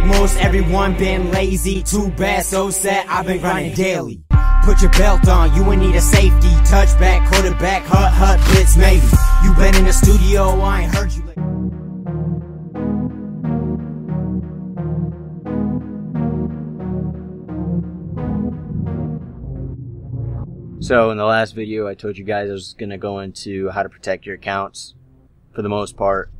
Like most, everyone been lazy. Too bad, so sad, I've been grinding daily. Put your belt on, you ain't need a safety. Touchback, quarterback, hut, blitz, maybe. You been in the studio, I ain't heard you. So in the last video, I told you guys I was going to go into how to protect your accounts. For the most part,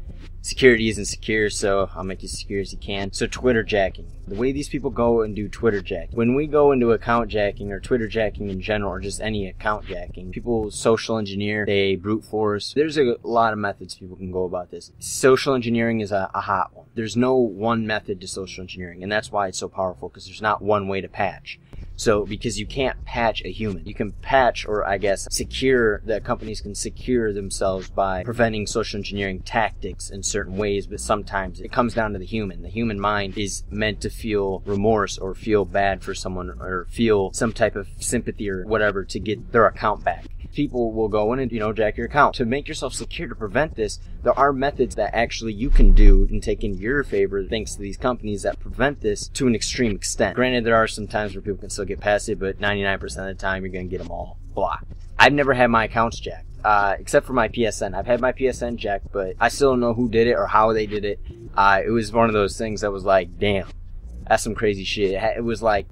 security isn't secure, so I'll make you secure as you can. So Twitter jacking. The way these people go and do Twitter jacking. When we go into account jacking or Twitter jacking in general, or just any account jacking, people social engineer, they brute force. There's a lot of methods people can go about this. Social engineering is a hot one. There's no one method to social engineering, and that's why it's so powerful, because there's not one way to patch. So, because you can't patch a human. You can patch, or I guess secure, that companies can secure themselves by preventing social engineering tactics in certain ways, but sometimes it comes down to the human. The human mind is meant to feel remorse or feel bad for someone or feel some type of sympathy or whatever to get their account back. People will go in and, jack your account. To make yourself secure to prevent this, there are methods that actually you can do and take in your favor thanks to these companies that prevent this to an extreme extent. Granted, there are some times where people can still get past it, but 99% of the time, you're going to get them all blocked. I've never had my accounts jacked, except for my PSN. I've had my PSN jacked, but I still don't know who did it or how they did it. It was one of those things that was like, damn, that's some crazy shit. It was like,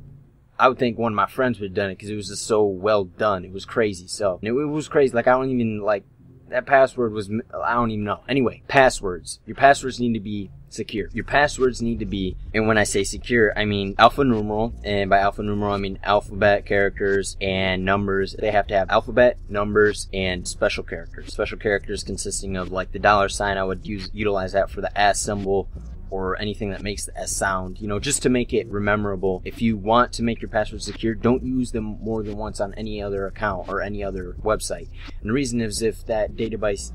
I would think one of my friends would have done it because it was just so well done. It was crazy. So it was crazy. Like, I don't even like that password was, I don't even know. Anyway, passwords. Your passwords need to be secure. Your passwords need to be, and when I say secure, I mean alpha numeral, and by alpha numeral, I mean alphabet, characters, and numbers. They have to have alphabet, numbers, and special characters. Special characters consisting of like the dollar sign. I would utilize that for the S symbol, or anything that makes the S sound, just to make it memorable. If you want to make your password secure, don't use them more than once on any other account or any other website. And the reason is if that database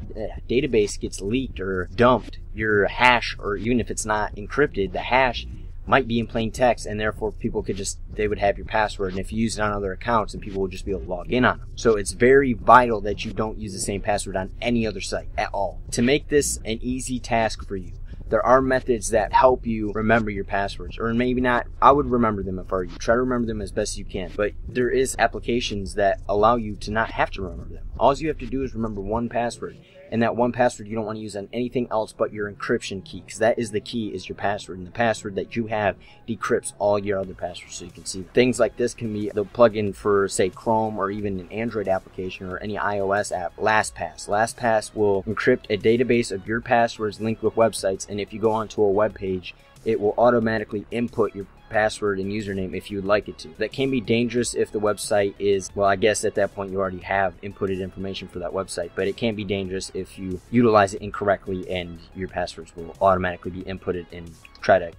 gets leaked or dumped, your hash, or even if it's not encrypted, the hash might be in plain text, and therefore people could just, they would have your password, and if you use it on other accounts, and people would just be able to log in on them. So it's very vital that you don't use the same password on any other site at all. To make this an easy task for you, there are methods that help you remember your passwords, or maybe not. I would remember them if I were you. Try to remember them as best you can, but there is applications that allow you to not have to remember them. All you have to do is remember one password, and that one password you don't want to use on anything else but your encryption key, because that is the key, is your password, and the password that you have decrypts all your other passwords so you can see them. Things like this can be the plugin for, say, Chrome or even an Android application or any iOS app, LastPass. LastPass will encrypt a database of your passwords linked with websites, and if you go onto a web page, it will automatically input your password and username if you'd like it to. That can be dangerous if the website is, well, I guess at that point you already have inputted information for that website, but it can be dangerous if you utilize it incorrectly and your passwords will automatically be inputted and try to,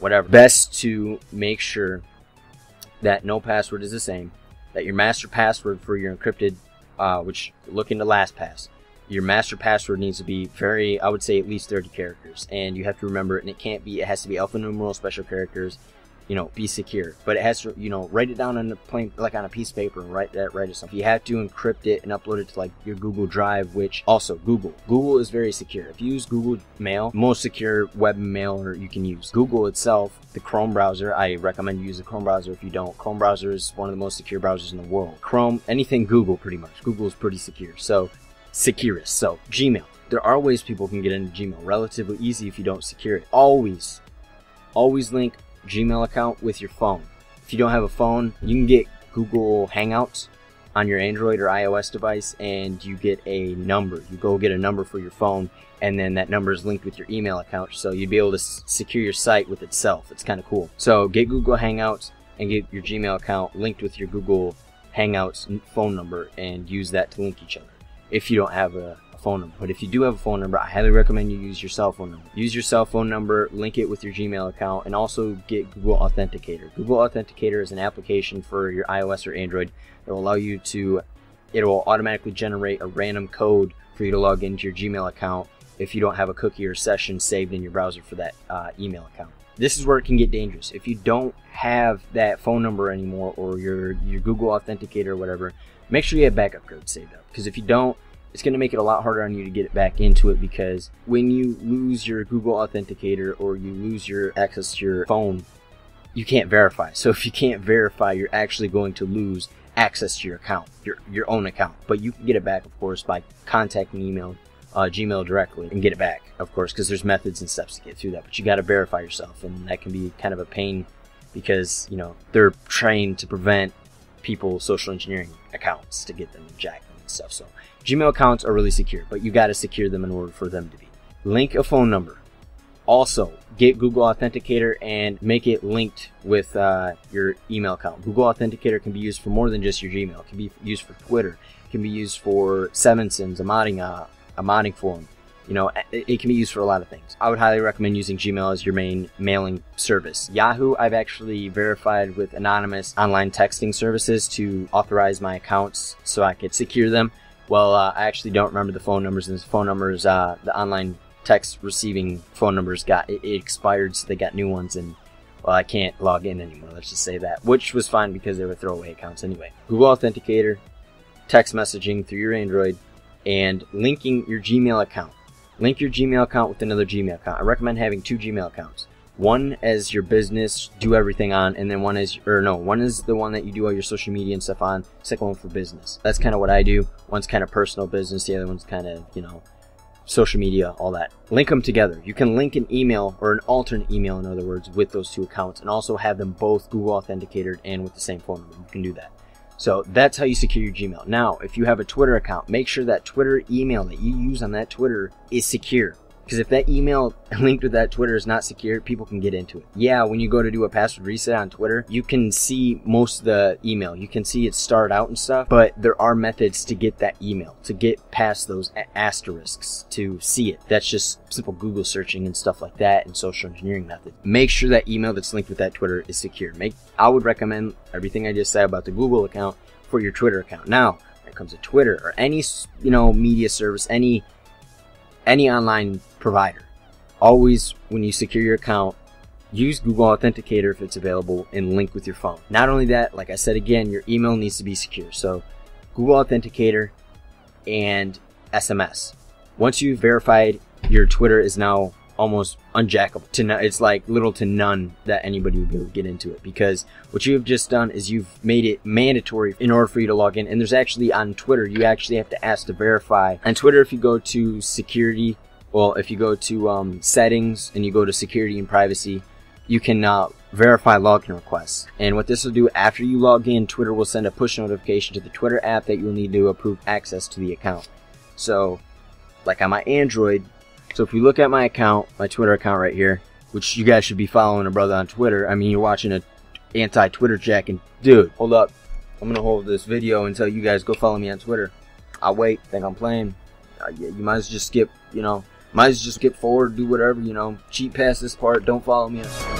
whatever. Best to make sure that no password is the same, that your master password for your encrypted, which look into LastPass. Your master password needs to be very, I would say at least 30 characters, and you have to remember it, and it can't be, it has to be alphanumeral, special characters, be secure, but it has to, write it down on the plain, like on a piece of paper, and write it something. You have to encrypt it and upload it to like your Google Drive, which also Google is very secure. If you use Google Mail, most secure web mailer you can use. Google itself, the Chrome browser, I recommend you use the Chrome browser if you don't. Chrome browser is one of the most secure browsers in the world. Chrome, anything Google pretty much. Google is pretty secure. So securest. So Gmail. There are ways people can get into Gmail. Relatively easy if you don't secure it. Always link Gmail account with your phone. If you don't have a phone, you can get Google Hangouts on your Android or iOS device, and you get a number. You go get a number for your phone, and then that number is linked with your email account, so you'd be able to secure your site with itself. It's kind of cool. So get Google Hangouts and get your Gmail account linked with your Google Hangouts phone number, and use that to link each other. If you don't have a phone number. But if you do have a phone number, I highly recommend you use your cell phone number. Use your cell phone number, link it with your Gmail account, and also get Google Authenticator. Google Authenticator is an application for your iOS or Android that will allow you to, it will automatically generate a random code for you to log into your Gmail account if you don't have a cookie or session saved in your browser for that email account. This is where it can get dangerous. If you don't have that phone number anymore, or your Google Authenticator or whatever, make sure you have backup code saved up, because if you don't, it's going to make it a lot harder on you to get it back into it, because when you lose your Google Authenticator or you lose your access to your phone, you can't verify. So if you can't verify, you're actually going to lose access to your account, your own account. But you can get it back, of course, by contacting Gmail directly and get it back, of course, because there's methods and steps to get through that. But you got to verify yourself, and that can be kind of a pain because, you know, they're trained to prevent people social engineering accounts to get them jacked and stuff. So Gmail accounts are really secure, but you got to secure them in order for them to be. Link a phone number. Also, get Google Authenticator and make it linked with your email account. Google Authenticator can be used for more than just your Gmail. It can be used for Twitter. It can be used for Sevensense, a modding forum. You know, it can be used for a lot of things. I would highly recommend using Gmail as your main mailing service. Yahoo, I've actually verified with anonymous online texting services to authorize my accounts so I could secure them. Well, I actually don't remember the phone numbers, and the phone numbers, the online text receiving phone numbers it expired, so they got new ones, and well, I can't log in anymore, let's just say that, which was fine because they were throwaway accounts anyway. Google Authenticator, text messaging through your Android, and linking your Gmail account. Link your Gmail account with another Gmail account. I recommend having two Gmail accounts. One as your business, do everything on, and then one is, or no, one is the one that you do all your social media and stuff on, second one for business. That's kind of what I do. One's kind of personal business, the other one's kind of, you know, social media, all that. Link them together. You can link an email, or an alternate email in other words, with those two accounts, and also have them both Google Authenticated and with the same phone number. You can do that. So that's how you secure your Gmail. Now, if you have a Twitter account, make sure that Twitter email that you use on that Twitter is secure. Because if that email linked with that Twitter is not secure, people can get into it. Yeah, when you go to do a password reset on Twitter, you can see most of the email. You can see it start out and stuff, but there are methods to get that email, to get past those asterisks, to see it. That's just simple Google searching and stuff like that, and social engineering methods. Make sure that email that's linked with that Twitter is secure. I would recommend everything I just said about the Google account for your Twitter account. Now, when it comes to Twitter or any, you know, media service, any online provider, always, when you secure your account, use Google Authenticator if it's available and link with your phone. Not only that, like I said again, your email needs to be secure. So Google Authenticator and SMS. Once you've verified, your Twitter is now almost unjackable. It's like little to none that anybody would be able to get into it, because what you have just done is you've made it mandatory in order for you to log in. And there's actually, on Twitter, you actually have to ask to verify. On Twitter, if you go to security, well, if you go to settings and you go to security and privacy, you can verify login requests. And what this will do, after you log in, Twitter will send a push notification to the Twitter app that you'll need to approve access to the account. So, like on my Android, so if we look at my account, my Twitter account right here, which you guys should be following a brother on Twitter. I mean, you're watching an anti-Twitter jack, and dude, hold up. I'm going to hold this video until you guys go follow me on Twitter. I'll wait. Think I'm playing. Yeah, you might as well just skip, you know, might as well just skip forward, do whatever, you know, cheat past this part. Don't follow me on Twitter.